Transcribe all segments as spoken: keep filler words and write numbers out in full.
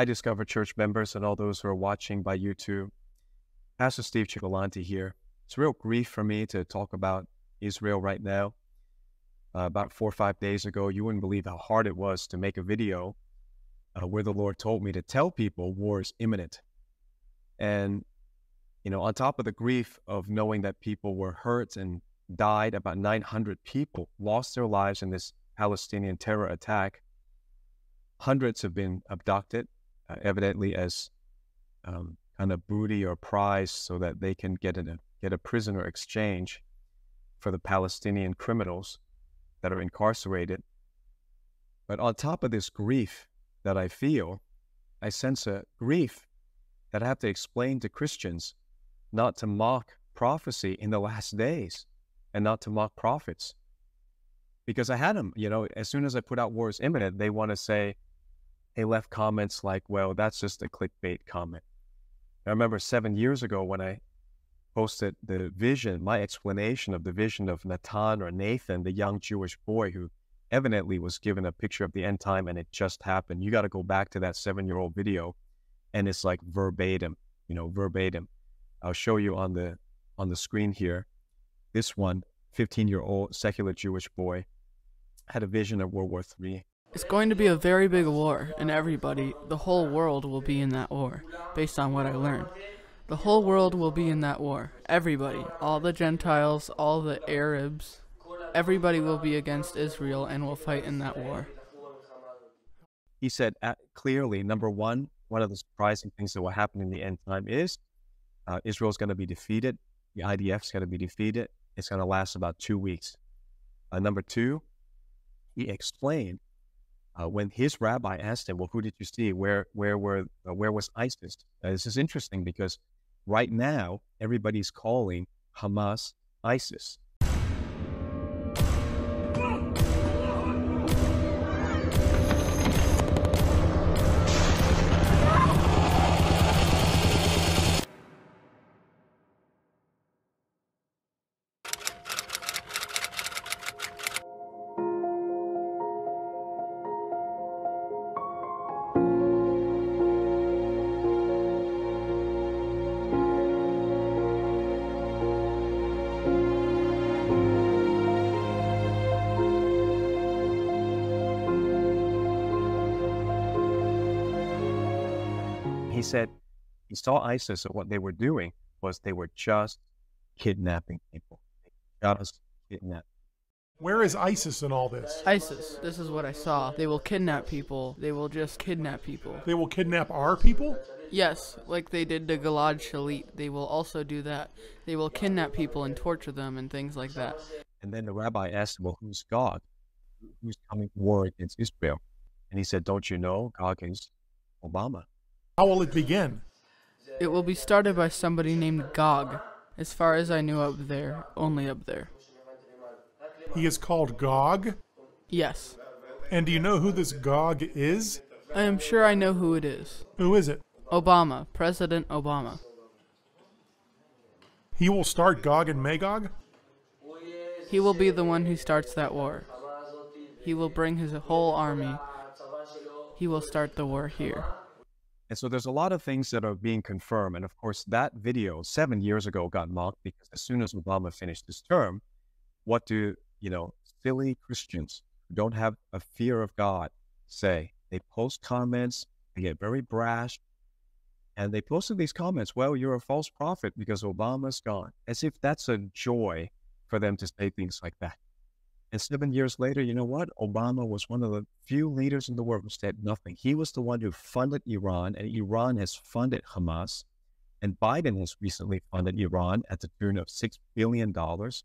Hi, Discover Church members and all those who are watching by YouTube. Pastor Steve Ciccolanti here. It's a real grief for me to talk about Israel right now. Uh, about four or five days ago, you wouldn't believe how hard it was to make a video uh, where the Lord told me to tell people war is imminent. And, you know, on top of the grief of knowing that people were hurt and died, about nine hundred people lost their lives in this Palestinian terror attack. Hundreds have been abducted, uh, evidently as um, kind of booty or prize so that they can get, in a, get a prisoner exchange for the Palestinian criminals that are incarcerated. But on top of this grief that I feel, I sense a grief that I have to explain to Christians not to mock prophecy in the last days and not to mock prophets. Because I had them, you know, as soon as I put out war is imminent, they want to say, they left comments like, well, that's just a clickbait comment. I remember seven years ago when I posted the vision, my explanation of the vision of Natan or Nathan, the young Jewish boy who evidently was given a picture of the end time and it just happened. You got to go back to that seven-year-old video, and it's like verbatim, you know, verbatim. I'll show you on the on the screen here. This one, fifteen-year-old secular Jewish boy, had a vision of World War Three. It's going to be a very big war, and everybody, the whole world will be in that war, based on what I learned. The whole world will be in that war. Everybody, all the Gentiles, all the Arabs, everybody will be against Israel and will fight in that war. He said uh, clearly, number one, one of the surprising things that will happen in the end time is uh, Israel is going to be defeated. The I D F is going to be defeated. It's going to last about two weeks. Uh, number two, he explained uh, when his rabbi asked him, well, who did you see? Where, where, were, uh, where was ISIS? Uh, this is interesting because right now, everybody's calling Hamas ISIS. He said he saw ISIS, and what they were doing was they were just kidnapping people. Just kidnapping. Where is ISIS in all this? ISIS. This is what I saw. They will kidnap people. They will just kidnap people. They will kidnap our people? Yes, like they did to Gilad Shalit. They will also do that. They will kidnap people and torture them and things like that. And then the rabbi asked, well, who's Gog? Who's coming to war against Israel? And he said, don't you know, Gog is Obama. How will it begin? It will be started by somebody named Gog. As far as I knew up there, only up there. He is called Gog? Yes. And do you know who this Gog is? I am sure I know who it is. Who is it? Obama, President Obama. He will start Gog and Magog? He will be the one who starts that war. He will bring his whole army. He will start the war here. And so there's a lot of things that are being confirmed. And of course, that video seven years ago got mocked because as soon as Obama finished his term, what do, you know, silly Christians who don't have a fear of God say? They post comments, they get very brash, and they posted these comments, well, you're a false prophet because Obama's gone, as if that's a joy for them to say things like that. And seven years later, you know what? Obama was one of the few leaders in the world who said nothing. He was the one who funded Iran, and Iran has funded Hamas. And Biden has recently funded Iran at the tune of six billion dollars.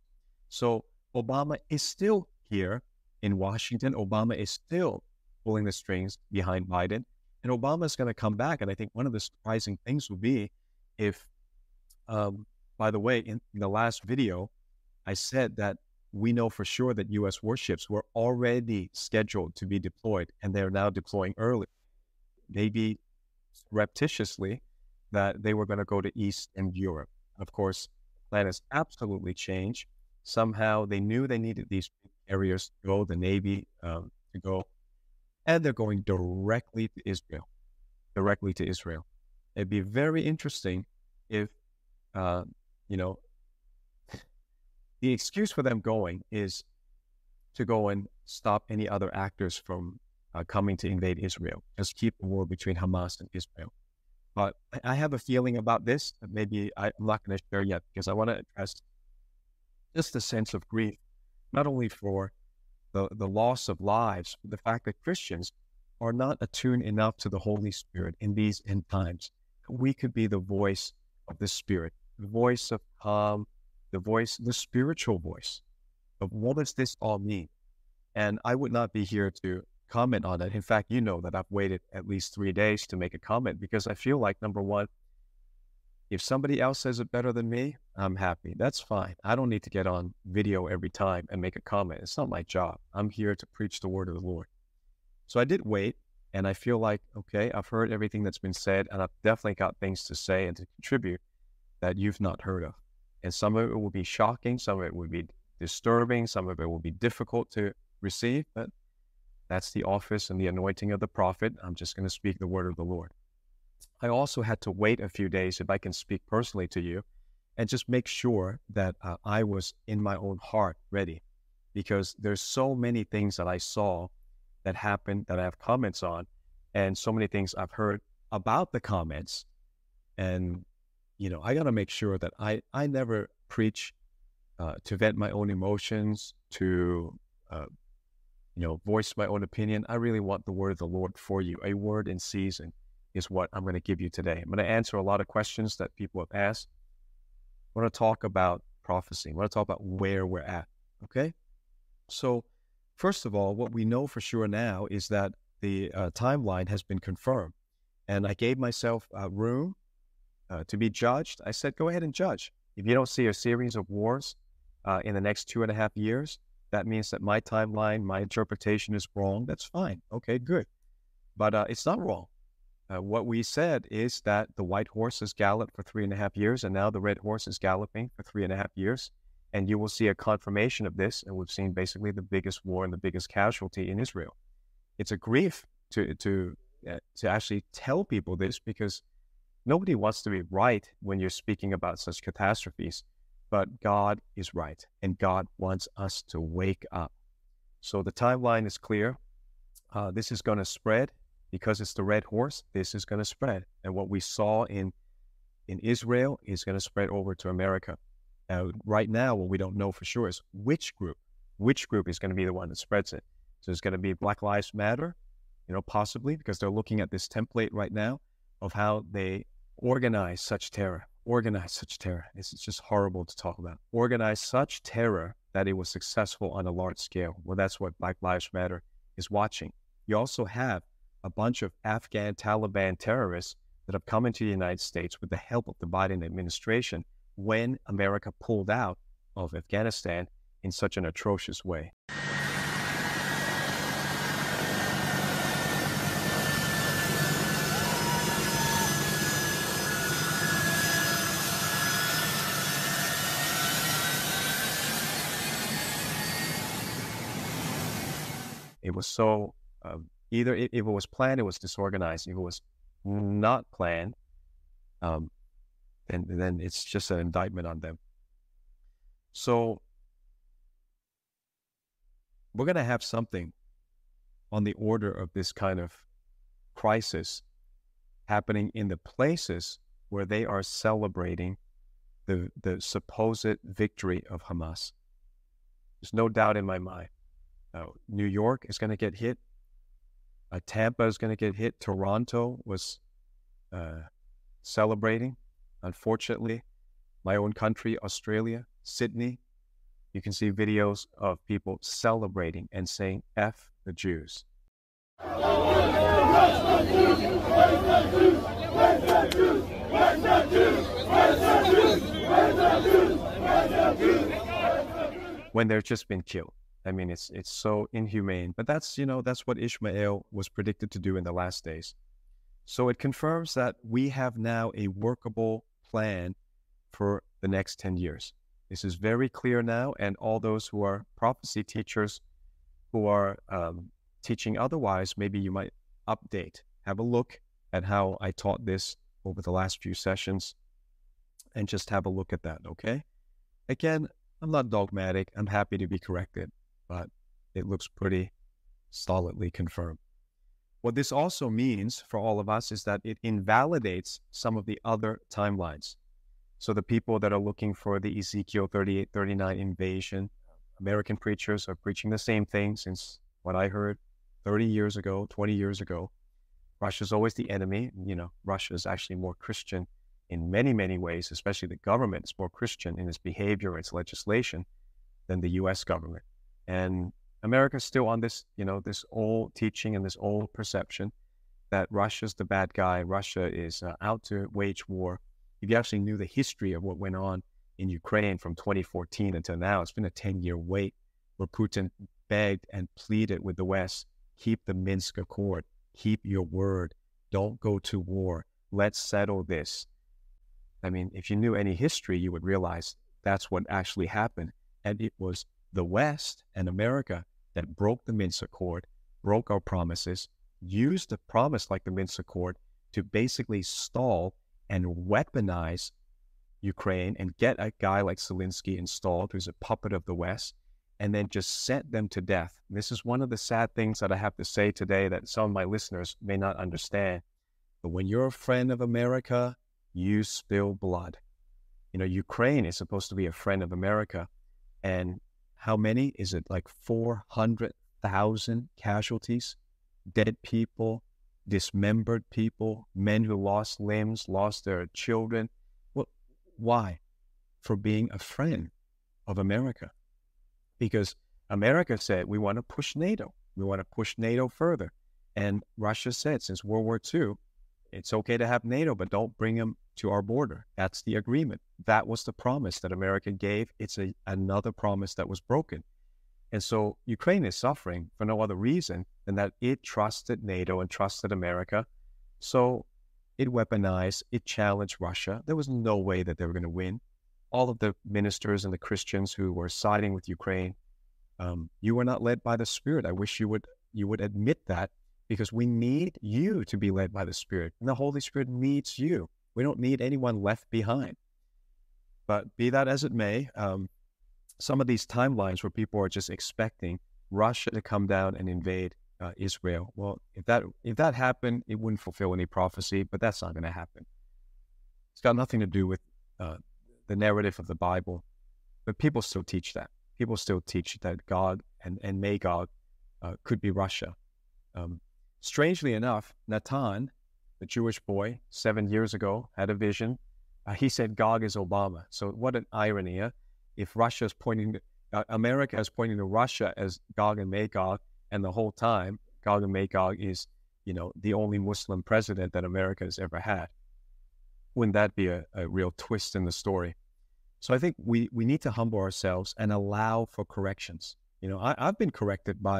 So Obama is still here in Washington. Obama is still pulling the strings behind Biden. And Obama is going to come back. And I think one of the surprising things will be if, um, by the way, in, in the last video, I said that we know for sure that U S warships were already scheduled to be deployed, and they're now deploying early. Maybe repetitiously that they were going to go to East and Europe. Of course, the plan has absolutely changed. Somehow they knew they needed these carriers to go, the Navy um, to go, and they're going directly to Israel. directly to Israel. It'd be very interesting if, uh, you know, the excuse for them going is to go and stop any other actors from uh, coming to invade Israel. Just keep the war between Hamas and Israel. But I have a feeling about this that maybe I'm not going to share yet, because I want to address just the sense of grief, not only for the, the loss of lives, but the fact that Christians are not attuned enough to the Holy Spirit in these end times. We could be the voice of the Spirit, the voice of calm, the voice, the spiritual voice of what does this all mean? And I would not be here to comment on it. In fact, you know that I've waited at least three days to make a comment, because I feel like, number one, if somebody else says it better than me, I'm happy. That's fine. I don't need to get on video every time and make a comment. It's not my job. I'm here to preach the word of the Lord. So I did wait, and I feel like, okay, I've heard everything that's been said, and I've definitely got things to say and to contribute that you've not heard of. And some of it will be shocking, some of it will be disturbing, some of it will be difficult to receive, but that's the office and the anointing of the prophet. I'm just going to speak the word of the Lord. I also had to wait a few days, if I can speak personally to you, and just make sure that uh, I was in my own heart ready, because there's so many things that I saw that happened that I have comments on, and so many things I've heard about the comments. And, you know, I got to make sure that I, I never preach uh, to vent my own emotions, to, uh, you know, voice my own opinion. I really want the word of the Lord for you. A word in season is what I'm going to give you today. I'm going to answer a lot of questions that people have asked. I want to talk about prophecy. I want to talk about where we're at, okay? So, first of all, what we know for sure now is that the uh, timeline has been confirmed. And I gave myself uh, room uh, to be judged. I said, go ahead and judge. If you don't see a series of wars uh, in the next two and a half years, that means that my timeline, my interpretation is wrong. That's fine. Okay, good. But uh, it's not wrong. Uh, what we said is that the white horse has galloped for three and a half years, and now the red horse is galloping for three and a half years. And you will see a confirmation of this. And we've seen basically the biggest war and the biggest casualty in Israel. It's a grief to to uh, to actually tell people this, because nobody wants to be right when you're speaking about such catastrophes. But God is right, and God wants us to wake up. So the timeline is clear. Uh, this is going to spread because it's the red horse. This is going to spread. And what we saw in, in Israel is going to spread over to America. Uh, right now, what we don't know for sure is which group, which group is going to be the one that spreads it. So it's going to be Black Lives Matter, you know, possibly, because they're looking at this template right now of how they organize such terror. Organize such terror. It's just horrible to talk about. Organize such terror that it was successful on a large scale. Well, that's what Black Lives Matter is watching. You also have a bunch of Afghan Taliban terrorists that have come into the United States with the help of the Biden administration when America pulled out of Afghanistan in such an atrocious way. It was so, uh, either if it was planned, it was disorganized. If it was not planned, um, then, then it's just an indictment on them. So we're going to have something on the order of this kind of crisis happening in the places where they are celebrating the, the supposed victory of Hamas. There's no doubt in my mind. Uh, New York is going to get hit. Uh, Tampa is going to get hit. Toronto was uh, celebrating. Unfortunately, my own country, Australia, Sydney, you can see videos of people celebrating and saying, F the Jews. When they've just been killed. I mean, it's it's so inhumane, but that's, you know, that's what Ishmael was predicted to do in the last days. So it confirms that we have now a workable plan for the next ten years. This is very clear now, and all those who are prophecy teachers who are um, teaching otherwise, maybe you might update, have a look at how I taught this over the last few sessions and just have a look at that, okay? Again, I'm not dogmatic. I'm happy to be corrected, but it looks pretty solidly confirmed. What this also means for all of us is that it invalidates some of the other timelines. So the people that are looking for the Ezekiel thirty-eight thirty-nine invasion, American preachers are preaching the same thing since what I heard thirty years ago, twenty years ago. Russia's always the enemy. You know, Russia is actually more Christian in many, many ways, especially the government is more Christian in its behavior, its legislation than the U S government. And America's still on this, you know, this old teaching and this old perception that Russia's the bad guy. Russia is uh, out to wage war. If you actually knew the history of what went on in Ukraine from twenty fourteen until now, it's been a ten year wait where Putin begged and pleaded with the West, keep the Minsk Accord, keep your word, don't go to war, let's settle this. I mean, if you knew any history, you would realize that's what actually happened. And it was the West and America that broke the Minsk Accord, broke our promises, used a promise like the Minsk Accord to basically stall and weaponize Ukraine and get a guy like Zelensky installed, who's a puppet of the West, and then just sent them to death. And this is one of the sad things that I have to say today that some of my listeners may not understand. But when you're a friend of America, you spill blood. You know, Ukraine is supposed to be a friend of America. And how many? Is it like four hundred thousand casualties, dead people, dismembered people, men who lost limbs, lost their children? Well, why? For being a friend of America. Because America said, we want to push NATO. We want to push NATO further. And Russia said, since World War Two, it's okay to have NATO, but don't bring them to our border. That's the agreement. That was the promise that America gave. It's a, another promise that was broken. And so Ukraine is suffering for no other reason than that it trusted NATO and trusted America. So it weaponized, it challenged Russia. There was no way that they were going to win. All of the ministers and the Christians who were siding with Ukraine, um, you were not led by the Spirit. I wish you would you would admit that, because we need you to be led by the Spirit. And the Holy Spirit needs you. We don't need anyone left behind. But be that as it may, um, some of these timelines where people are just expecting Russia to come down and invade uh, Israel. Well, if that, if that happened, it wouldn't fulfill any prophecy, but that's not going to happen. It's got nothing to do with Uh, the narrative of the Bible, but people still teach that. People still teach that Gog and, and Magog uh, could be Russia. Um, strangely enough, Natan, the Jewish boy, seven years ago, had a vision. Uh, he said Gog is Obama. So what an irony, huh? If Russia is pointing to, uh, America is pointing to Russia as Gog and Magog, and the whole time, Gog and Magog is, you know, the only Muslim president that America has ever had. Wouldn't that be a, a real twist in the story? So I think we, we need to humble ourselves and allow for corrections. You know, I, I've been corrected by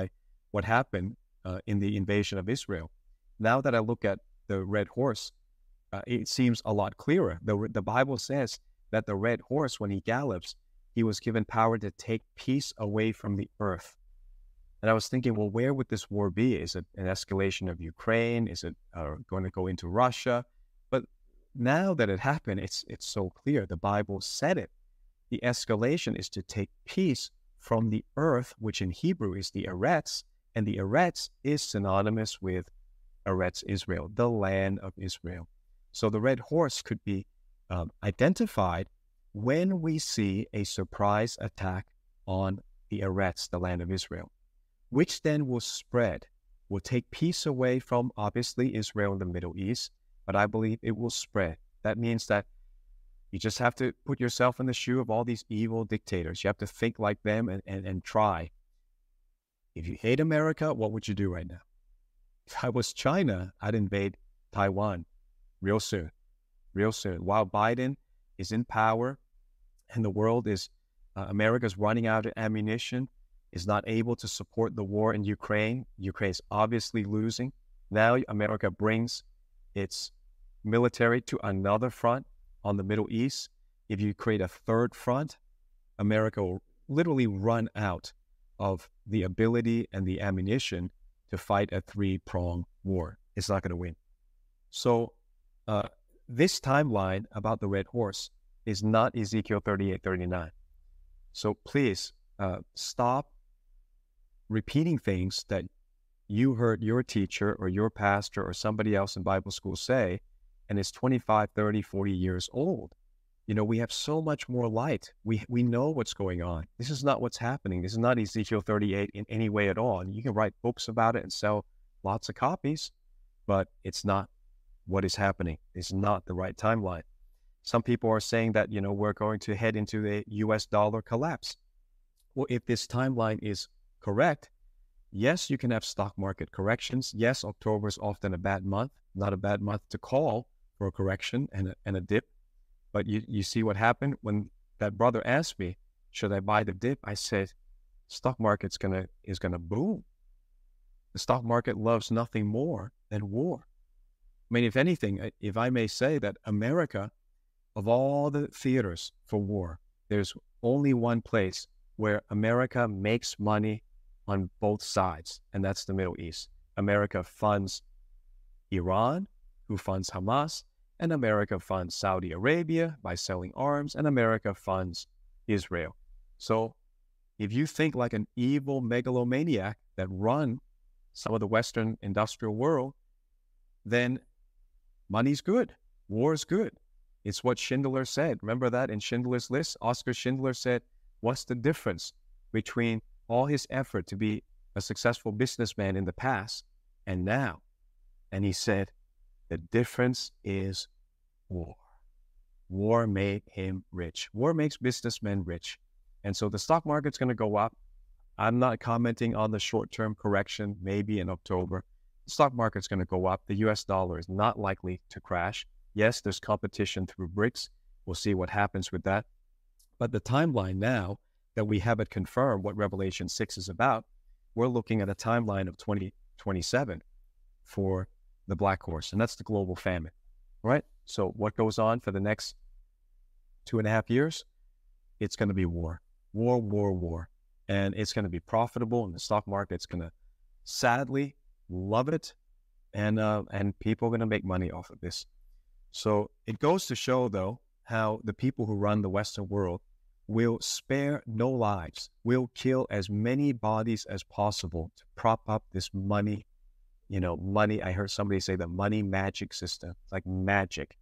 what happened uh, in the invasion of Israel. Now that I look at the red horse, uh, it seems a lot clearer. The, the Bible says that the red horse, when he gallops, he was given power to take peace away from the earth. And I was thinking, well, where would this war be? Is it an escalation of Ukraine? Is it uh, going to go into Russia? Now that it happened, it's it's so clear. The Bible said it. The escalation is to take peace from the earth, which in Hebrew is the Eretz, and the Eretz is synonymous with Eretz Israel, the land of Israel. So the red horse could be um, identified when we see a surprise attack on the Eretz, the land of Israel, which then will spread, will take peace away from, obviously, Israel and the Middle East, but I believe it will spread. That means that you just have to put yourself in the shoe of all these evil dictators. You have to think like them and, and, and try. If you hate America, what would you do right now? If I was China, I'd invade Taiwan real soon, real soon. While Biden is in power and the world is, uh, America's running out of ammunition, is not able to support the war in Ukraine. Ukraine's obviously losing. Now America brings its military to another front on the Middle East. If you create a third front, America will literally run out of the ability and the ammunition to fight a three prong war. It's not going to win. So uh, this timeline about the red horse is not Ezekiel thirty-eight thirty-nine. So please uh, stop repeating things that you heard your teacher or your pastor or somebody else in Bible school say, and it's twenty-five, thirty, forty years old. You know, we have so much more light. We we know what's going on. This is not what's happening. This is not Ezekiel thirty-eight in any way at all. And you can write books about it and sell lots of copies, but it's not what is happening. It's not the right timeline. Some people are saying that, you know, we're going to head into the U S dollar collapse. Well, if this timeline is correct, yes, you can have stock market corrections. Yes, October is often a bad month, not a bad month to call for a correction and a, and a dip. But you, you see what happened when that brother asked me, should I buy the dip? I said, stock market's gonna is gonna boom. The stock market loves nothing more than war. I mean, if anything, if I may say that America, of all the theaters for war, there's only one place where America makes money on both sides, and that's the Middle East. America funds Iran, who funds Hamas, and America funds Saudi Arabia by selling arms, and America funds Israel. So if you think like an evil megalomaniac that run some of the Western industrial world, then money's good, war is good. It's what Schindler said. Remember that in Schindler's List? Oscar Schindler said, what's the difference between all his effort to be a successful businessman in the past and now? And he said, the difference is war. War made him rich. War makes businessmen rich. And so the stock market's going to go up. I'm not commenting on the short-term correction, maybe in October. The stock market's going to go up. The U S dollar is not likely to crash. Yes, there's competition through BRICS. We'll see what happens with that. But the timeline now that we have it confirmed what Revelation six is about, we're looking at a timeline of twenty twenty-seven for the black horse, and that's the global famine, right? So what goes on for the next two and a half years? It's going to be war, war, war, war. And it's going to be profitable, and the stock market's going to sadly love it, and, uh, and people are going to make money off of this. So it goes to show, though, how the people who run the Western world will spare no lives, will kill as many bodies as possible to prop up this money, you know, money. I heard somebody say the money magic system. It's like magic.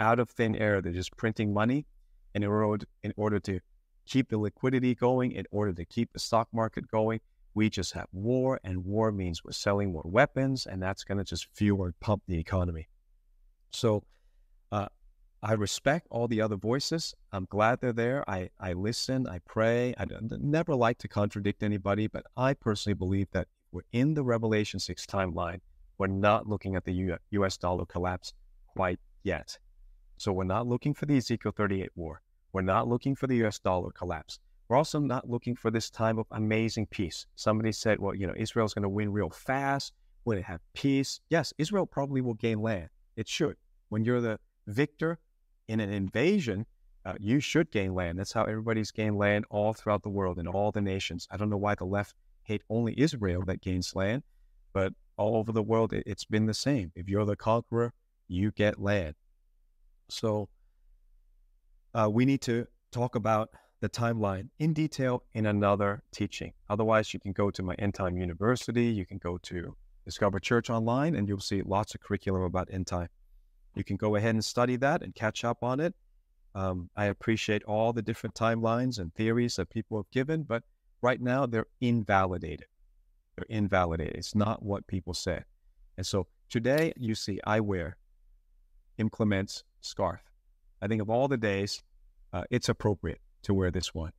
Out of thin air, they're just printing money in order, in order to keep the liquidity going, in order to keep the stock market going. We just have war, and war means we're selling more weapons, and that's going to just fuel and pump the economy. So uh, I respect all the other voices. I'm glad they're there. I, I listen, I pray. I never like to contradict anybody, but I personally believe that we're in the Revelation six timeline. We're not looking at the U U.S. dollar collapse quite yet. So we're not looking for the Ezekiel thirty-eight war. We're not looking for the U S dollar collapse. We're also not looking for this time of amazing peace. Somebody said, well, you know, Israel's going to win real fast. When it have peace. Yes, Israel probably will gain land. It should. When you're the victor in an invasion, uh, you should gain land. That's how everybody's gained land all throughout the world in all the nations. I don't know why the left hate only Israel that gains land, but all over the world, it, it's been the same. If you're the conqueror, you get land. So uh, we need to talk about the timeline in detail in another teaching. Otherwise, you can go to my End Time University. You can go to Discover Church online, and you'll see lots of curriculum about end time. You can go ahead and study that and catch up on it. Um, I appreciate all the different timelines and theories that people have given, but right now, they're invalidated. They're invalidated. It's not what people say. And so today, you see, I wear Kim Clement's scarf. I think of all the days, uh, it's appropriate to wear this one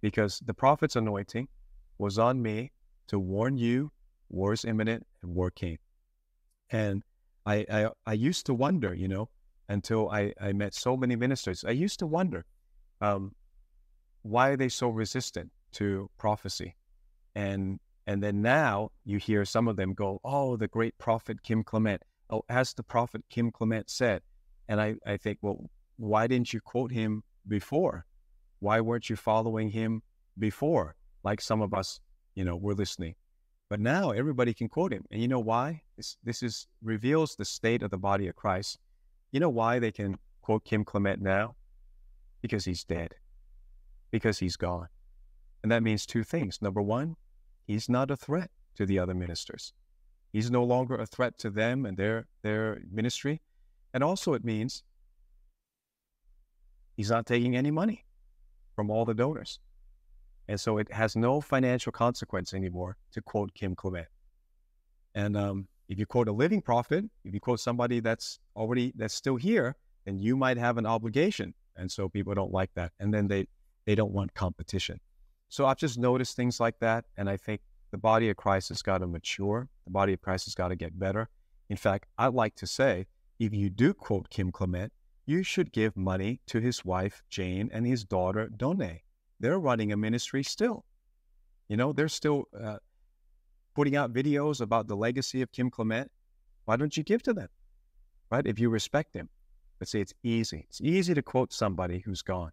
because the prophet's anointing was on me to warn you, war is imminent and war came. And I, I, I used to wonder, you know, until I, I met so many ministers, I used to wonder, um, why are they so resistant to prophecy? And and then now you hear some of them go, oh, the great prophet Kim Clement. Oh, as the prophet Kim Clement said. And I, I think, well, why didn't you quote him before? Why weren't you following him before? Like some of us, you know, were listening. But now everybody can quote him. And you know why? This, this is reveals the state of the body of Christ. You know why they can quote Kim Clement now? Because he's dead, because he's gone. And that means two things. Number one, he's not a threat to the other ministers. He's no longer a threat to them and their, their ministry. And also it means he's not taking any money from all the donors. And so it has no financial consequence anymore to quote Kim Clement. And um, if you quote a living prophet, if you quote somebody that's already, that's still here, then you might have an obligation. And so people don't like that. And then they, they don't want competition. So I've just noticed things like that. And I think the body of Christ has got to mature. The body of Christ has got to get better. In fact, I'd like to say, if you do quote Kim Clement, you should give money to his wife, Jane, and his daughter, Donay. They're running a ministry still. You know, they're still uh, putting out videos about the legacy of Kim Clement. Why don't you give to them, right? If you respect him. But see, it's easy. It's easy to quote somebody who's gone.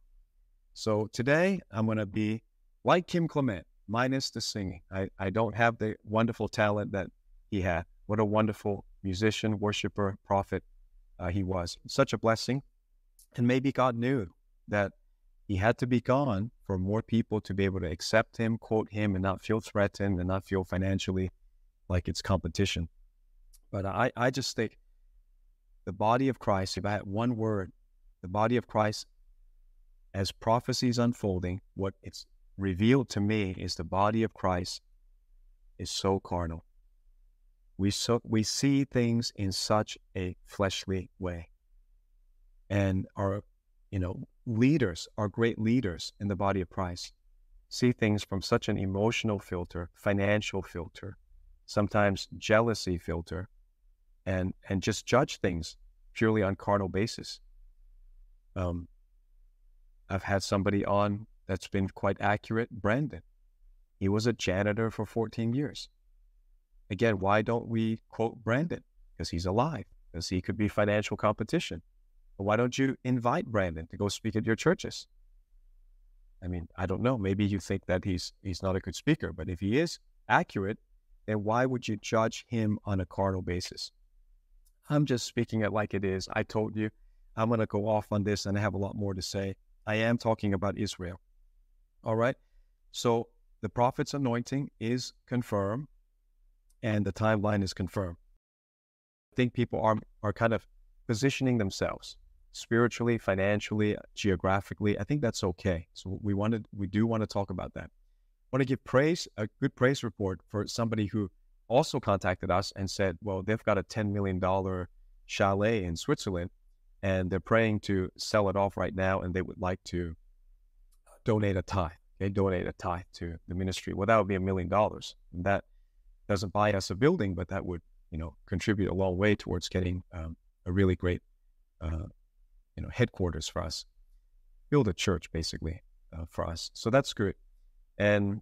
So today, I'm going to be like Kim Clement, minus the singing. I, I don't have the wonderful talent that he had. What a wonderful musician, worshiper, prophet uh, he was. Such a blessing. And maybe God knew that he had to be gone for more people to be able to accept him, quote him, and not feel threatened and not feel financially like it's competition. But I, I just think the body of Christ, if I had one word, the body of Christ, as prophecy is unfolding, what it's revealed to me is the body of Christ is so carnal. We, so, we see things in such a fleshly way. And our, you know, leaders, our great leaders in the body of Christ, see things from such an emotional filter, financial filter, sometimes jealousy filter, and and just judge things purely on carnal basis. Um, I've had somebody on that's been quite accurate, Brandon. He was a janitor for fourteen years. Again, why don't we quote Brandon? Because he's alive, because he could be financial competition. Why don't you invite Brandon to go speak at your churches? I mean, I don't know. Maybe you think that he's he's not a good speaker, but if he is accurate, then why would you judge him on a carnal basis? I'm just speaking it like it is. I told you I'm going to go off on this, and I have a lot more to say. I am talking about Israel. All right? So the prophet's anointing is confirmed, and the timeline is confirmed. I think people are, are kind of positioning themselves spiritually, financially, geographically. I think that's okay. So we wanted, we do want to talk about that. I want to give praise, a good praise report for somebody who also contacted us and said, well, they've got a ten million dollar chalet in Switzerland and they're praying to sell it off right now. And they would like to donate a tithe. They donate a tithe to the ministry. Well, that would be a million dollars. And that doesn't buy us a building, but that would, you know, contribute a long way towards getting, um, a really great, uh, you know, headquarters for us, build a church basically uh, for us. So that's good. And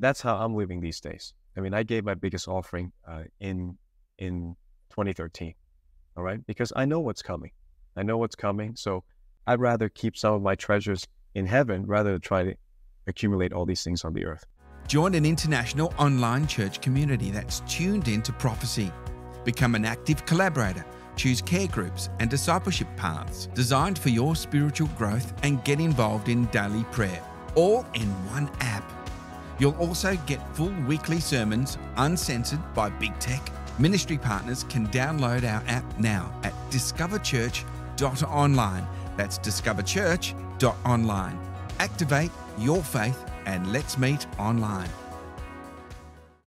that's how I'm living these days. I mean, I gave my biggest offering uh, in, in twenty thirteen. All right. Because I know what's coming. I know what's coming. So I'd rather keep some of my treasures in heaven rather than try to accumulate all these things on the earth. Join an international online church community that's tuned into prophecy. Become an active collaborator. Choose care groups and discipleship paths designed for your spiritual growth and get involved in daily prayer, all in one app. You'll also get full weekly sermons uncensored by big tech. Ministry partners can download our app now at discover church dot online. That's discover church dot online. Activate your faith and let's meet online.